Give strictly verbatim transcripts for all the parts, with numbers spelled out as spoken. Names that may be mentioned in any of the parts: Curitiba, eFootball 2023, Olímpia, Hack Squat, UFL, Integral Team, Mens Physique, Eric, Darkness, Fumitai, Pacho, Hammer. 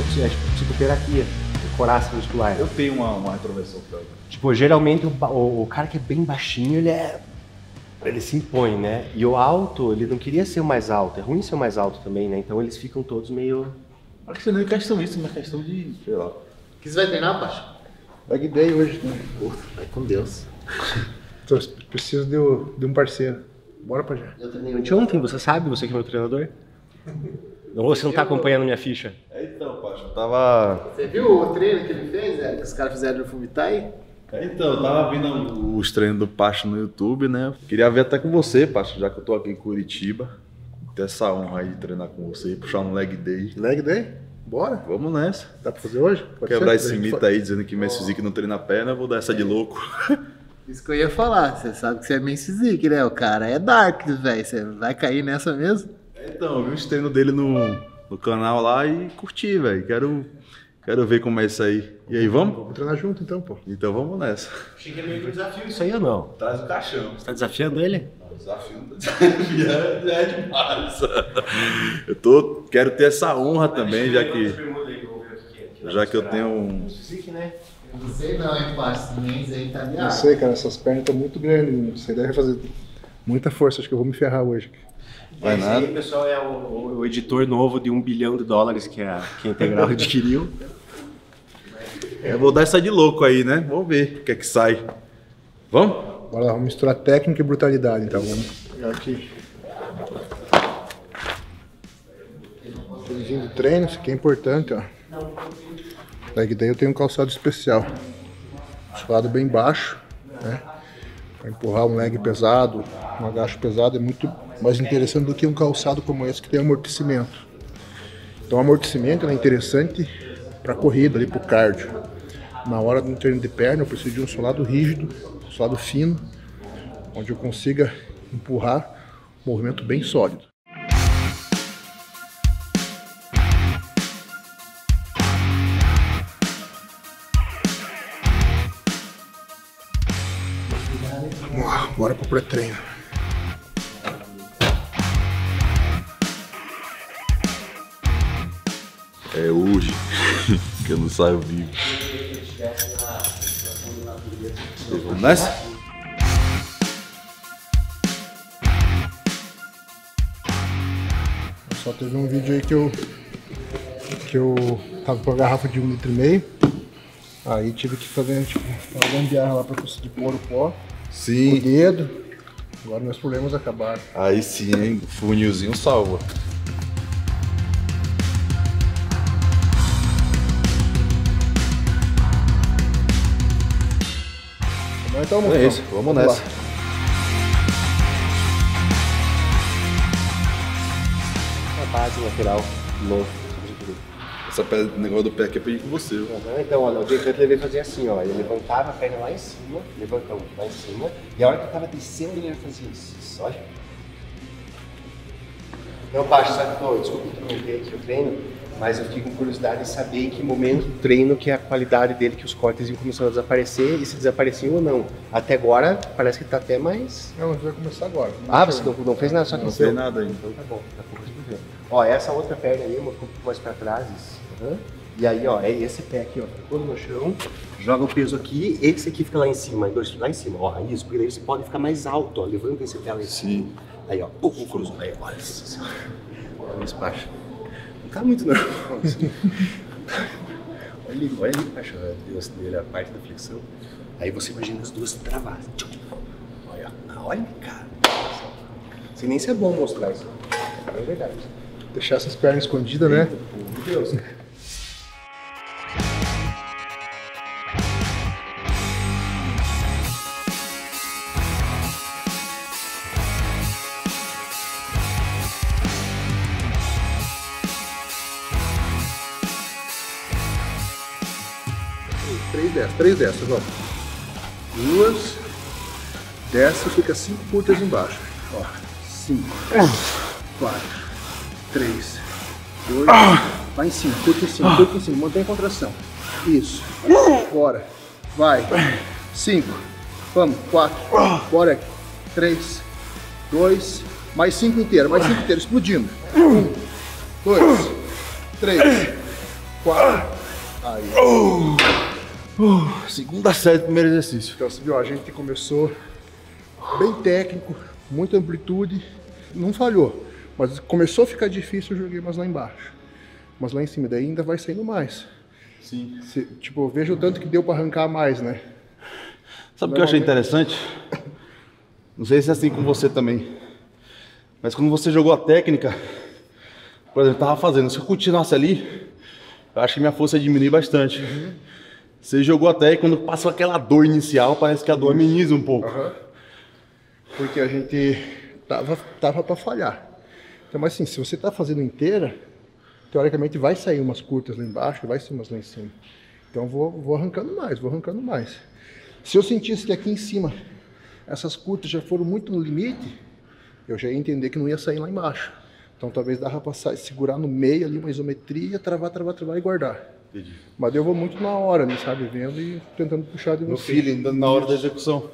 isso é psicoterapia, é coraça muscular. Eu tenho uma, uma retroversão pra ele. Tipo, geralmente o, o, o cara que é bem baixinho, ele é... Ele se impõe, né? E o alto, ele não queria ser o mais alto. É ruim ser o mais alto também, né? Então eles ficam todos meio... Não é questão isso, é uma questão de... Sei lá. O que você vai treinar, Pacho? Bag day hoje, né? Vai com Deus. Então, preciso de, de um parceiro. Bora pra já. Eu treinei anteontem, você sabe? Você que é meu treinador. Ou você não tá acompanhando minha ficha? É, então, Pacho, eu tava... Você viu o treino que ele fez, Eric? Os caras fizeram no Fumitai? Então, eu tava vendo os treinos do Pacho no YouTube, né? Queria ver até com você, Pacho, já que eu tô aqui em Curitiba. Ter essa honra aí de treinar com você, puxar um leg day. Leg day? Bora. Vamos nessa. Dá pra fazer hoje? Pode quebrar ser? Esse mito aí, dizendo que Mens Physique não treina a perna, eu vou dar essa é. de louco. Isso que eu ia falar, você sabe que você é Mens Physique, né? O cara é Darkness, velho, você vai cair nessa mesmo? Então, eu vi os treinos dele no, no canal lá e curti, velho. Quero... Quero ver como é isso aí. E aí, vamos? Vamos treinar junto então, pô. Então vamos nessa. Achei que é meio que um desafio isso aí ou não? Traz o caixão. Você tá desafiando ele? Não, desafio não tá desafiando, é demais. Eu tô, quero ter essa honra também, já que... Já que eu tenho um... Não sei não, hein, Pacho? Nem sei, tá ligado? Não sei, cara, essas pernas estão muito grandes. Você deve fazer muita força, acho que eu vou me ferrar hoje. Vai esse nada. Aí, pessoal, é o, o, o editor novo de um bilhão de dólares que a, que a Integral adquiriu. Eu vou dar essa de louco aí, né? Vamos ver o que é que sai. Vamos? Bora lá, vamos misturar técnica e brutalidade, então. Vamos pegar aqui. Felizinho do treino, isso aqui é importante, ó. Daí, daí eu tenho um calçado especial. Calçado bem baixo, né? Pra empurrar um leg pesado, um agacho pesado, é muito mais interessante do que um calçado como esse que tem amortecimento. Então, o amortecimento é interessante para corrida, ali pro cardio. Na hora do treino de perna, eu preciso de um solado rígido, um solado fino, onde eu consiga empurrar um movimento bem sólido. Vamos lá, bora pro pré-treino. É hoje que eu não saio vivo. Vamos nessa? Só teve um vídeo aí que eu que eu tava com a garrafa de um litro e meio, aí tive que fazer tipo uma gambiarra lá para conseguir pôr o pó. Sim. O dedo. Agora meus problemas acabaram. Aí sim, hein? O funilzinho salva. Então, é isso, vamos, vamos nessa. Lá. A base lateral, novo. Essa perna, o negócio do pé aqui é pra ir com você. Uhum, então, olha, o Diego ele fazia assim, ó. Ele levantava a perna lá em cima, levantava lá em cima, e a hora que eu tava descendo ele fazia isso, olha. Não, Pacho, sabe que eu, desculpa interromper aqui o treino, mas eu fiquei com curiosidade de saber em que momento do treino que a qualidade dele, que os cortes iam começando a desaparecer e se desapareciam ou não. Até agora, parece que tá até mais... Não, a gente vai começar agora. Ah, você não, não fez nada, só que não fez nada ainda. Então tá bom, tá bom. Ó, essa outra perna aí, uma um pouco mais pra trás, uhum. E aí, ó, é esse pé aqui, ó, ficou no chão, joga o peso aqui, esse aqui fica lá em cima, dois lá em cima, ó, isso, porque daí você pode ficar mais alto, ó, levanta esse pé lá em cima. Sim. Aí, ó, o cruzou, aí, olha isso. Olha esse Pacho. Não tá muito nervoso. Olha ali, olha ali, Pacho, a parte da flexão. Aí você imagina as duas travadas. Olha, olha, cara. Sem nem ser bom mostrar isso. É verdade. Deixar essas pernas escondidas, né? Meu Deus. Três dessas, três dessas, ó. Duas. Dessa fica cinco curtas embaixo. Ó. Cinco. Quatro. Três. Dois. Vai em cima, curta em cima, curta em cima. Mantém a contração. Isso. Bora. Vai. Cinco. Vamos. Quatro. Bora. Três. Dois. Mais cinco inteira, mais cinco inteira. Explodindo. Um. Dois. Três. quatro. Aí. Uh, uh, segunda série do primeiro exercício. Então, você viu, a gente começou bem técnico, muita amplitude, não falhou. Mas começou a ficar difícil, eu joguei mais lá embaixo. Mas lá em cima, daí ainda vai saindo mais. Sim. Cê, tipo, veja o tanto que deu para arrancar mais, né? Sabe o que eu achei interessante? Não sei se é assim com você também. Mas quando você jogou a técnica, por exemplo, tava fazendo, se eu continuasse ali, eu acho que minha força ia diminuir bastante. Uhum. Você jogou até, e quando passou aquela dor inicial, parece que a dor ameniza um pouco. Uhum. Porque a gente tava, tava para falhar. Então, mas assim, se você tá fazendo inteira, teoricamente vai sair umas curtas lá embaixo, vai sair umas lá em cima. Então vou, vou arrancando mais, vou arrancando mais. Se eu sentisse que aqui em cima essas curtas já foram muito no limite, eu já ia entender que não ia sair lá embaixo. Então talvez dava pra segurar no meio ali uma isometria, travar, travar, travar e guardar. Entendi. Mas eu vou muito na hora, né, sabe? Vendo e tentando puxar de você. No feeling, na hora da execução.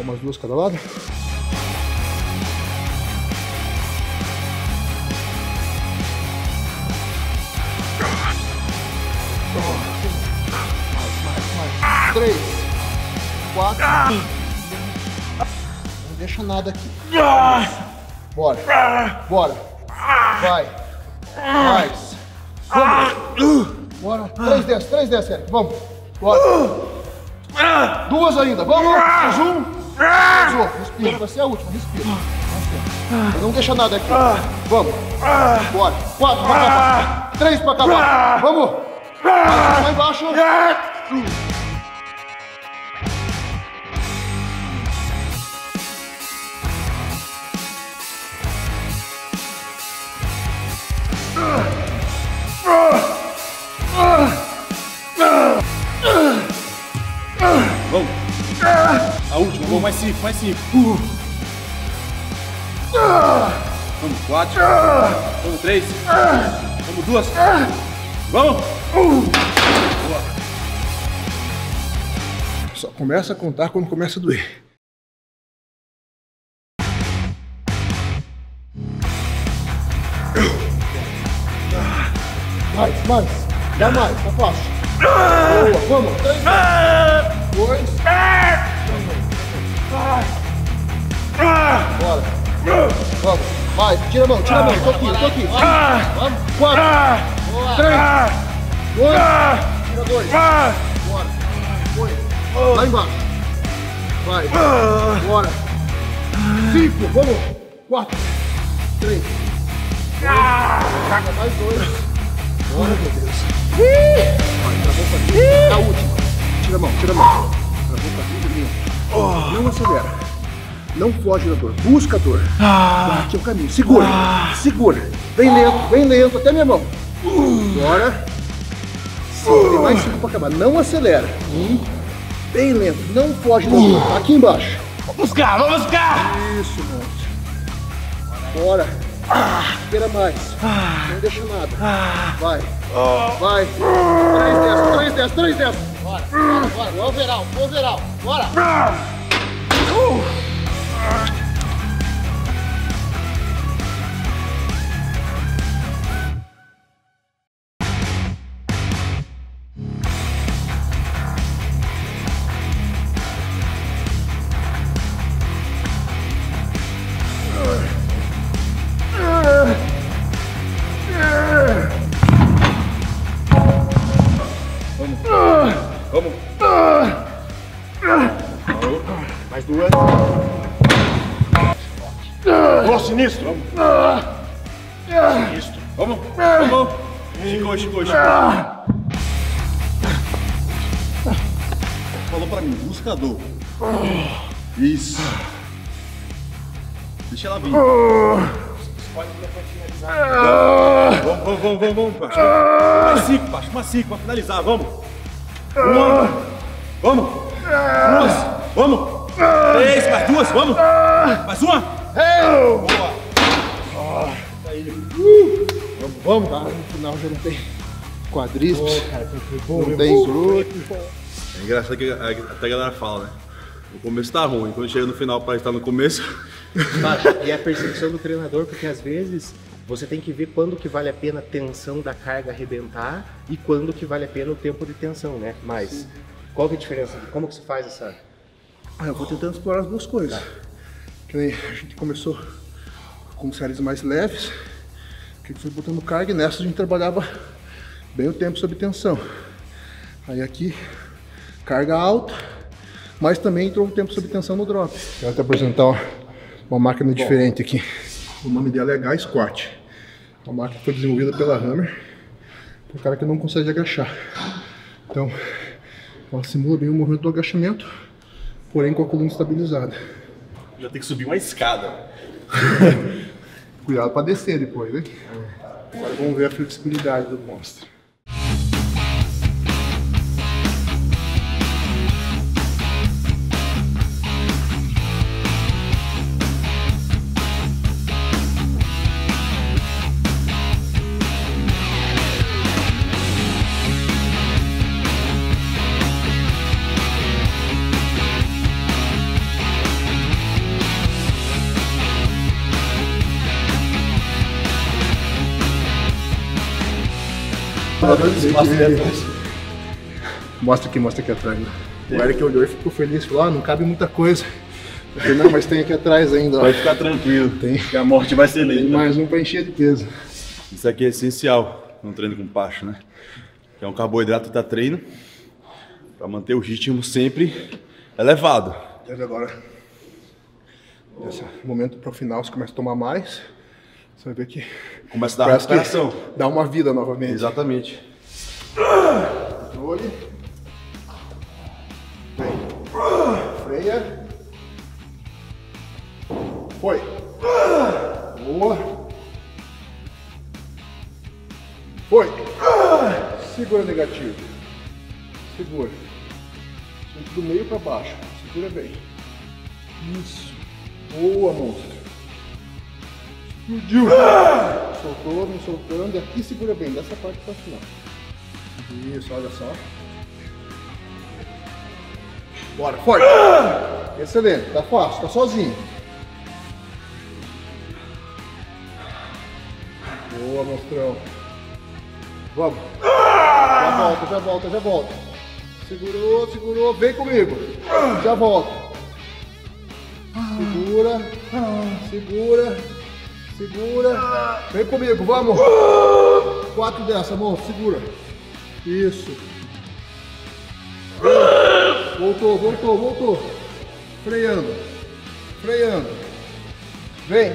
Umas duas cada lado. Mais, mais, mais. Três, quatro. Não deixa nada aqui. Bora, bora. Vai, mais. Vamos. Bora. Três desce, três desce, Eric. Vamos. Bora. Duas ainda. Vamos. Mais um. Respira, vai ser a última, respira. Não deixa nada aqui. Vamos. Bora. Quatro pra cá. Três pra cá. Vamos. Lá embaixo. Vamos. A última, vamos, mais cinco, mais cinco. Uh. Vamos, quatro. Uh. Vamos, três. Uh. Vamos, duas. Uh. Vamos. Uh. Só começa a contar quando começa a doer. Mais, mais. Dá mais, tá fácil. Boa, vamos. Três, dois. Bora. Vamos. Vai. Tira a mão, tira a mão. Tô aqui, tô aqui. Vamos. Quatro. Três. Dois. Tira dois. Bora. Foi. Lá embaixo. Vai. Bora. Cinco. Vamos. Quatro. Três. Dois. Mais dois. Bora, meu Deus. Vai, travou pra mim. A última. Tira a mão, tira a mão. Travou pra mim, dormiu. Não acelera, não foge da dor, busca a dor, bate o caminho, segura, segura, vem lento, vem lento, até minha mão, bora, tem mais cinco para acabar, não acelera, um, bem lento, não foge da dor, aqui embaixo, vamos buscar, vamos buscar, isso, monte, bora, espera mais, não deixa nada, vai, vai, três dez, três dez, três dez, bora, bora, bora, o overall, o overall, bora! Uh. Sinistro. Vamos. Sinistro. Vamos. Vamos. Chegou, chegou, chegou. Falou pra mim, buscador. Isso. Deixa ela vir. Pode levantar. Ah, vamos, vamos, vamos, vamos, vamos, Pacho. Ah, mais cinco, Pacho, mais cinco, pra finalizar, vamos. Uma, vamos. Duas, vamos. Três, mais duas, vamos. Mais uma. Boa. Ó, tá aí. Uh, vamos, vamos. Tá, no final já não tem quadríceps, oh, cara, bom, não tem glúteo. É engraçado que até a galera fala, né? O começo tá ruim, quando chega no final parece estar tá no começo. E a percepção do treinador, porque às vezes você tem que ver quando que vale a pena a tensão da carga arrebentar e quando que vale a pena o tempo de tensão, né? Mas sim, qual que é a diferença? Como que se faz essa... Ah, eu vou tentando explorar as duas coisas. Tá. Que nem a gente começou com séries mais leves, que a gente foi botando carga e nessa a gente trabalhava bem o tempo sob tensão. Aí aqui, carga alta, mas também entrou um tempo sob tensão no drop. Quero até apresentar uma, uma máquina Bom, diferente aqui. O nome dela é Hack Squat. Uma máquina que foi desenvolvida pela Hammer, para o cara que não consegue agachar. Então, ela simula bem o movimento do agachamento, porém com a coluna estabilizada. Já tem que subir uma escada. Cuidado para descer depois, né? Agora vamos ver a flexibilidade do monstro. Mostra aqui, mostra aqui, mostra aqui atrás. Né? O Eric olhou e ficou feliz, falou, ah, não cabe muita coisa. Eu falei, não, mas tem aqui atrás ainda. Vai ficar tranquilo, tem. Que a morte vai ser lenta. Mais um para encher de peso. Isso aqui é essencial num treino com Pacho, né? Que é um carboidrato da treino, para manter o ritmo sempre elevado. E agora, nesse momento para o final, você começa a tomar mais. Você vai ver que começa a dar recuperação. Dá uma vida novamente. Exatamente. Controle. Freia. Foi. Boa. Foi. Segura negativo. Segura. Do meio para baixo. Segura bem. Isso. Boa, monstro. Explodiu! Ah! Soltou, não soltando, e aqui segura bem, dessa parte para o final. Isso, olha só. Bora, forte! Ah! Excelente, tá fácil, tá sozinho. Boa, monstrão. Vamos. Ah! Já volta, já volta, já volta. Segurou, segurou, vem comigo. Ah! Já volta. Ah! Segura, ah! segura. Segura, vem comigo, vamos! Quatro dessa, mão, segura. Isso. Voltou, voltou, voltou. Freando, freando. Vem.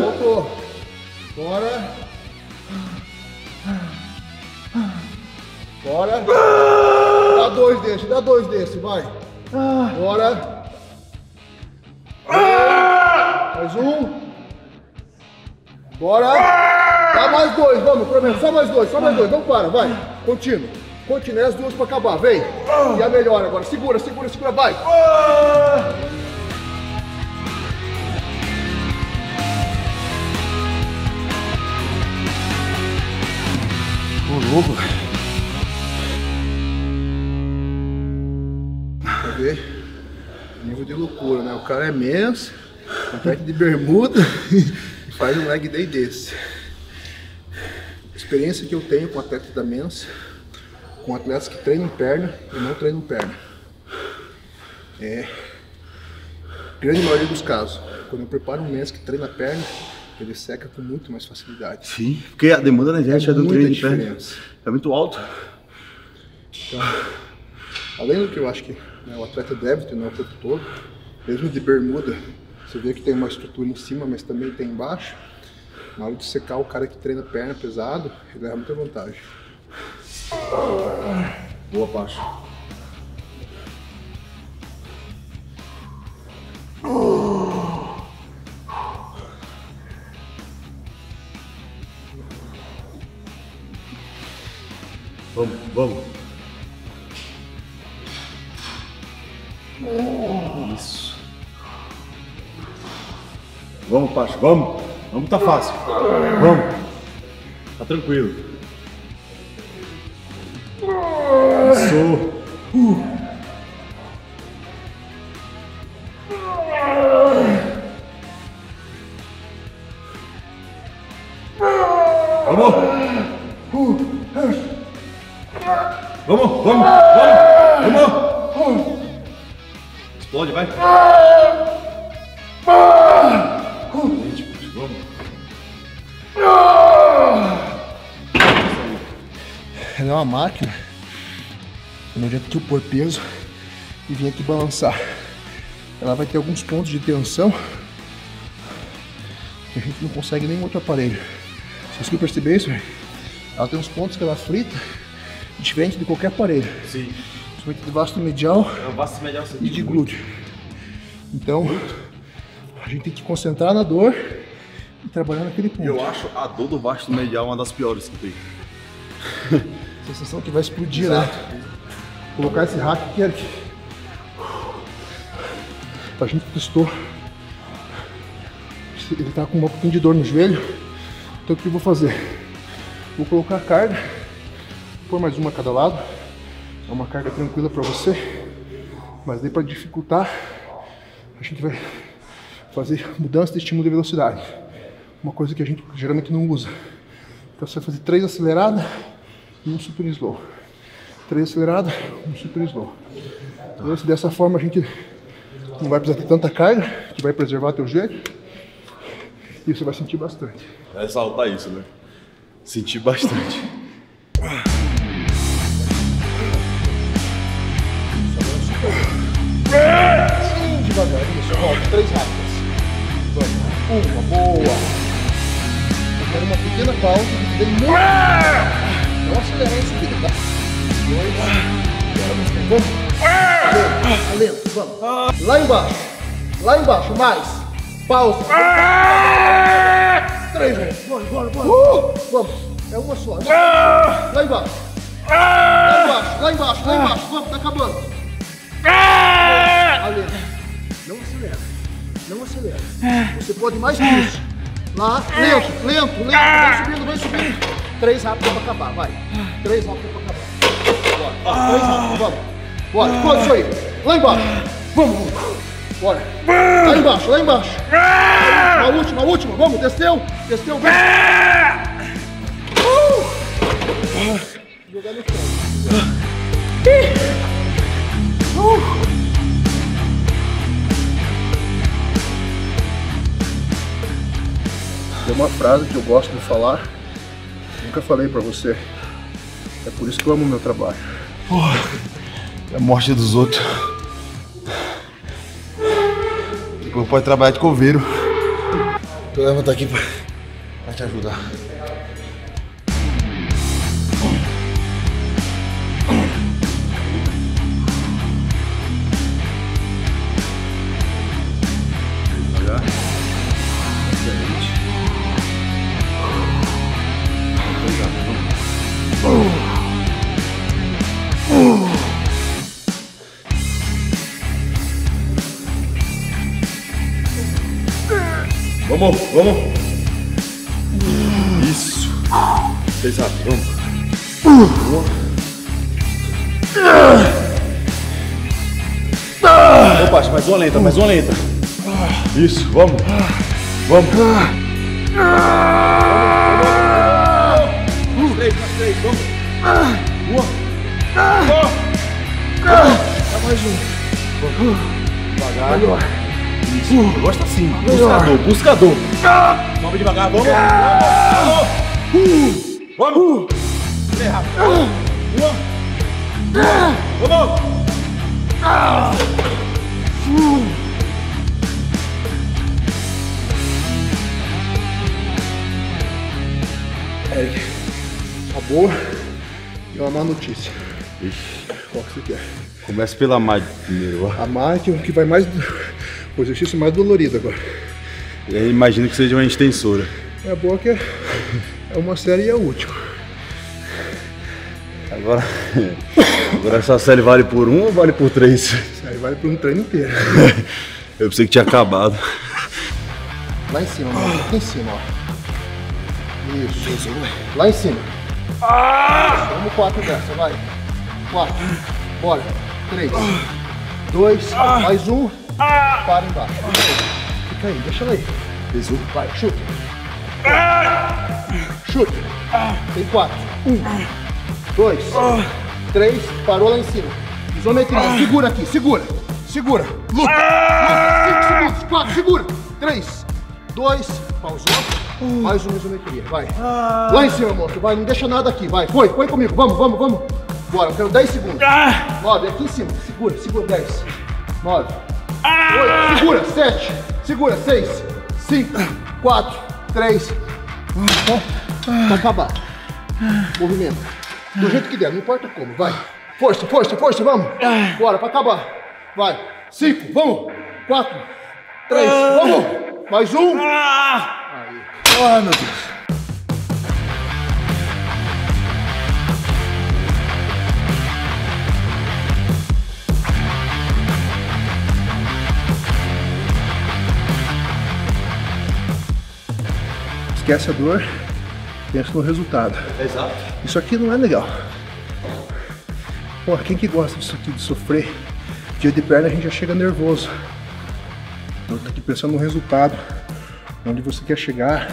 Voltou. Bora. Bora. Dá dois desse, dá dois desse, vai. Bora. Mais um. Bora! Dá mais dois, vamos, prometo, só mais dois, só mais dois, não para, vai, continua, continua, as duas para acabar, vem, e a melhor agora, segura, segura, segura, vai! Ô louco! Quer ver? Nível de loucura, né? O cara é mens, compete de bermuda. Faz um leg day desse. A experiência que eu tenho com atletas da Mens, com atletas que treinam perna e não treinam perna. É, grande maioria dos casos, quando eu preparo um Mens que treina perna, ele seca com muito mais facilidade. Sim, porque a demanda energética do treino de perna é muito alta. Então, além do que eu acho que né, o atleta deve treinar o tempo todo, mesmo de bermuda, você vê que tem uma estrutura em cima, mas também tem embaixo. Na hora de secar, o cara que treina perna pesado, ele leva muita vantagem. Boa, Pacho. Vamos, vamos. Isso. Vamos, Pacho, vamos. Vamos, tá fácil. Vamos. Tá tranquilo. Isso. Uh. Vamos. Uh. Vamos, vamos, vamos, vamos. Explode, vai. Ela é uma máquina. Não adianta tu pôr peso e vir aqui balançar. Ela vai ter alguns pontos de tensão que a gente não consegue nem outro aparelho. Vocês conseguiram perceber isso, velho? Ela tem uns pontos que ela frita diferente de qualquer aparelho. Sim. Principalmente de vasto medial, é, vasto medial e de glúteo. Então, a gente tem que concentrar na dor e trabalhar naquele ponto. Eu acho a dor do vasto medial uma das piores que tem. Sensação que vai explodir, exato, né? Colocar esse hack aqui, Eric. A gente testou. Ele tá com um pouquinho de dor no joelho. Então o que eu vou fazer? Vou colocar a carga. Vou pôr mais uma a cada lado. É uma carga tranquila para você. Mas daí, para dificultar, a gente vai fazer mudança de estímulo de velocidade. Uma coisa que a gente geralmente não usa. Então você vai fazer três aceleradas e um super slow. Três aceleradas, um super slow. Então, dessa forma a gente não vai precisar ter tanta carga, que vai preservar teu joelho. E você vai sentir bastante. Vai ressaltar isso, né? Sentir bastante. Devagar, isso. Volta, três rápidas. Uma, boa. Quero uma pequena pausa, dividida em muito. Não acelerar em subida, tá? Dois. Agora vamos cair. Vamos. Lento, vamos. Lá embaixo. Lá embaixo, mais. Pausa. Três vezes. Bora, bora, bora. Vamos. É uma só. Lá embaixo. Lá embaixo, lá embaixo, lá embaixo. Vamos, tá acabando. Lento. Não acelera. Não acelera. Você pode mais que isso. Lá, lento, lento, lento, vai subindo, vai subindo. Três rápidos pra acabar, vai. Três rápidos pra acabar. Bora, três rápidos, vamos. Bora, pode isso aí. Lá embaixo. Vamos, vamos. Bora. Lá embaixo, lá embaixo. A última, a última, vamos, desceu, desceu, vem. Uh! Jogar no chão. Uh! É uma frase que eu gosto de falar, nunca falei pra você, é por isso que eu amo o meu trabalho. É a morte dos outros. Depois pode trabalhar de coveiro. Eu levanto aqui pra, pra te ajudar. Vamos, vamos. Isso. Três rápidos, vamos. Vamos. Vamos, Pacho, mais uma lenta, mais uma lenta. Isso, vamos. Vamos. Mais três, mais três, vamos. Uma. Dá mais um. Devagar. Melhor. Isso, eu gosto assim, buscador, buscador. Vamos devagar, vamos. Vamos. Três rápido. Uma. Vamos. Eric, uma boa e uma má notícia. Qual que você quer? Começa pela má primeiro. A má é que vai mais... O exercício mais dolorido agora. Eu imagino que seja uma extensora. É boa que é, é uma série e é útil. Aí Agora, agora essa série vale por um ou vale por três? Essa série vale por um treino inteiro. Eu pensei que tinha acabado. Lá em cima, mano. Aqui em cima, ó. Isso. Lá em cima. Ah! Vamos quatro dessa, vai. Quatro. Bora. Três. Dois. Ah! Mais um. Ah! Para embaixo. Fica aí, deixa ela aí. Besu. Vai, chuta. Ah! Chuta. Ah! Tem quatro. Um. Dois, três, parou lá em cima. Isometria, segura aqui, segura, segura. Luta, luta, cinco segundos, quatro, segura. Três, dois, pausou. Mais uma isometria, vai. Lá em cima, moço, vai, não deixa nada aqui, vai. Põe, põe comigo, vamos, vamos, vamos. Bora, eu quero dez segundos. Nove, aqui em cima, segura, segura, dez. Nove, oito, segura, sete, segura, seis, cinco, quatro, três. Tá acabado. Movimento. Do jeito que der, não importa como, vai. Força, força, força, vamos. Bora, pra acabar. Vai. Cinco, vamos. Quatro, três, vamos. Mais um. Aí. Ah, meu Deus. Esquece a dor. Pensa no resultado. Exato. Isso aqui não é legal. Pô, quem que gosta disso aqui, de sofrer? Dia de perna a gente já chega nervoso. Então tá aqui pensando no resultado. Onde você quer chegar.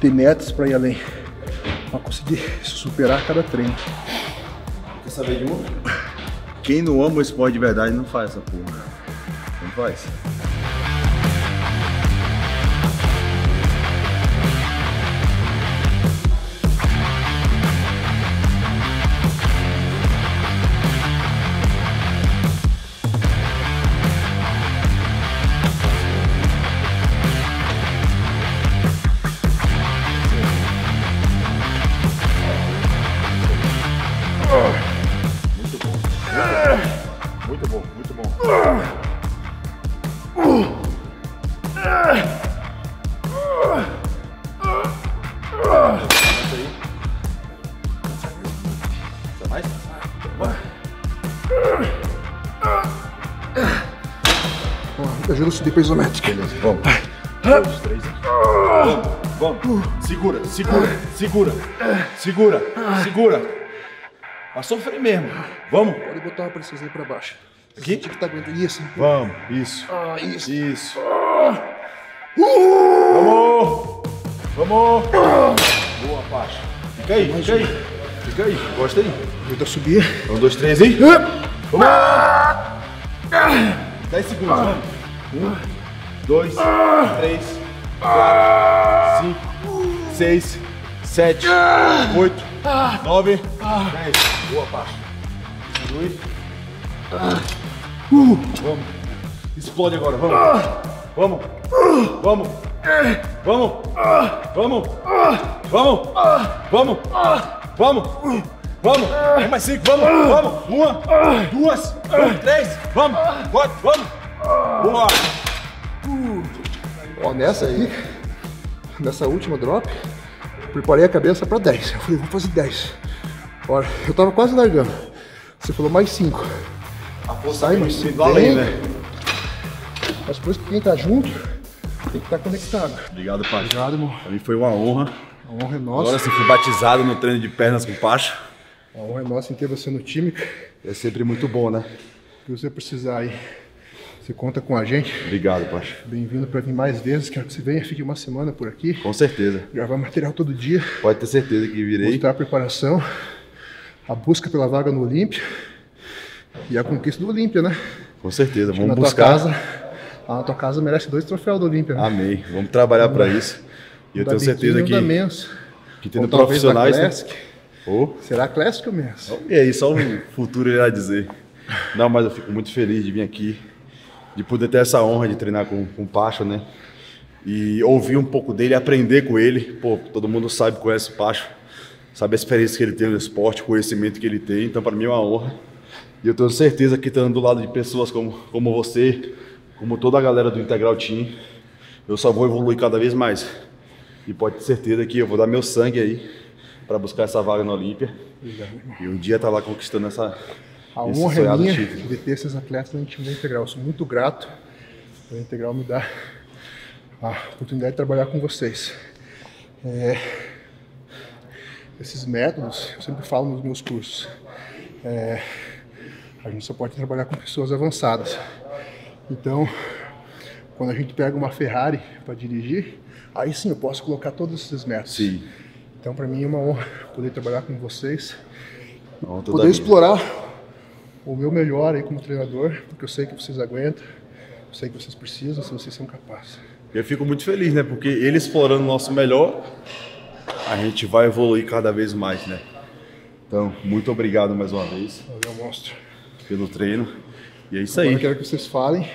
Ter metas pra ir além. Pra conseguir superar cada treino. Quer saber de uma? Quem não ama o esporte de verdade não faz essa porra. Não faz. Ajuda a subir para isométrica. Beleza, vamos. Um, dois, três. Vamos, vamos. Segura, segura, segura, segura, segura. Pra sofrer mesmo. Vamos. Pode botar uma pressão para baixo. Aqui? Que tá aguentando isso. Vamos, isso. Ah, isso. Isso. Uh! Vamos. Vamos. Uh! Boa, Pacho. Fica aí, fica aí. Fica aí, gosta aí. Ajuda a subir. Um, dois, três, aí. Vamos. dez segundos, vamos. Um, dois, três, quatro, cinco, seis, sete, oito, nove, dez. Boa, Pacho. Continue. Vamos. Explode agora, vamos. Vamos. Vamos. Vamos. Vamos. Vamos. Vamos. Vamos. Vamos. Tem mais cinco, vamos. Vamos. Uma, duas, três. Vamos. Quatro, vamos. Boa! Uh. Ó, nessa aí, nessa última drop, preparei a cabeça pra dez. Eu falei, vou fazer dez. Olha, eu tava quase largando. Você falou mais cinco. A força aí, mas se valeu, né? Mas por isso que quem tá junto tem que estar conectado. Obrigado, Pacho. Obrigado, irmão. Pra mim foi uma honra. A honra é nossa. Agora você foi batizado no treino de pernas com o Pacho. A honra é nossa em ter você no time. É sempre muito bom, né? Se você precisar aí. Você conta com a gente. Obrigado, Pacho. Bem-vindo para vir mais vezes. Quero que você venha, fique uma semana por aqui. Com certeza. Gravar material todo dia. Pode ter certeza que virei. Mostrar a preparação, a busca pela vaga no Olímpia e a conquista do Olímpia, né? Com certeza. Vamos buscar. Tua casa, a tua casa merece dois troféus do Olímpia. Né? Amém. Vamos trabalhar para isso. E eu tenho certeza que que tendo profissionais. Né? Oh. Será Classic ou Mens? E aí, só o futuro irá dizer. Não, mas eu fico muito feliz de vir aqui. De poder ter essa honra de treinar com, com o Pacho, né? E ouvir um pouco dele, aprender com ele. Pô, todo mundo sabe, conhece o Pacho. Sabe a experiência que ele tem no esporte, o conhecimento que ele tem. Então, para mim é uma honra. E eu tenho certeza que estando do lado de pessoas como, como você, como toda a galera do Integral Team, eu só vou evoluir cada vez mais. E pode ter certeza que eu vou dar meu sangue aí para buscar essa vaga na Olímpia. Obrigado. E um dia estar lá conquistando essa a honra é minha título. de ter esses atletas no time da Integral. Eu sou muito grato pela Integral me dar a oportunidade de trabalhar com vocês. É, esses métodos, eu sempre falo nos meus cursos, é, a gente só pode trabalhar com pessoas avançadas. Então, quando a gente pega uma Ferrari para dirigir, aí sim eu posso colocar todos esses métodos. Sim. Então, para mim é uma honra poder trabalhar com vocês, Não, poder explorar o meu melhor aí como treinador, porque eu sei que vocês aguentam, eu sei que vocês precisam, se vocês são capazes. Eu fico muito feliz, né? Porque ele explorando o nosso melhor, a gente vai evoluir cada vez mais, né? Então, muito obrigado mais uma vez. Valeu, monstro. Pelo treino. E é isso Agora aí. Eu quero que vocês falem.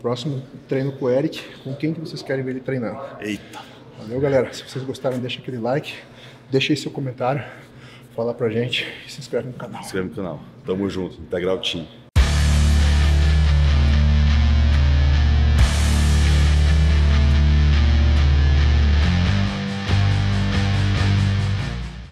Próximo treino com o Eric. Com quem que vocês querem ver ele treinando? Eita. Valeu, galera. Se vocês gostaram, deixa aquele like. Deixa aí seu comentário. Fala pra gente. E se inscreve no canal. Se inscreve no canal. Tamo junto. Integral Team.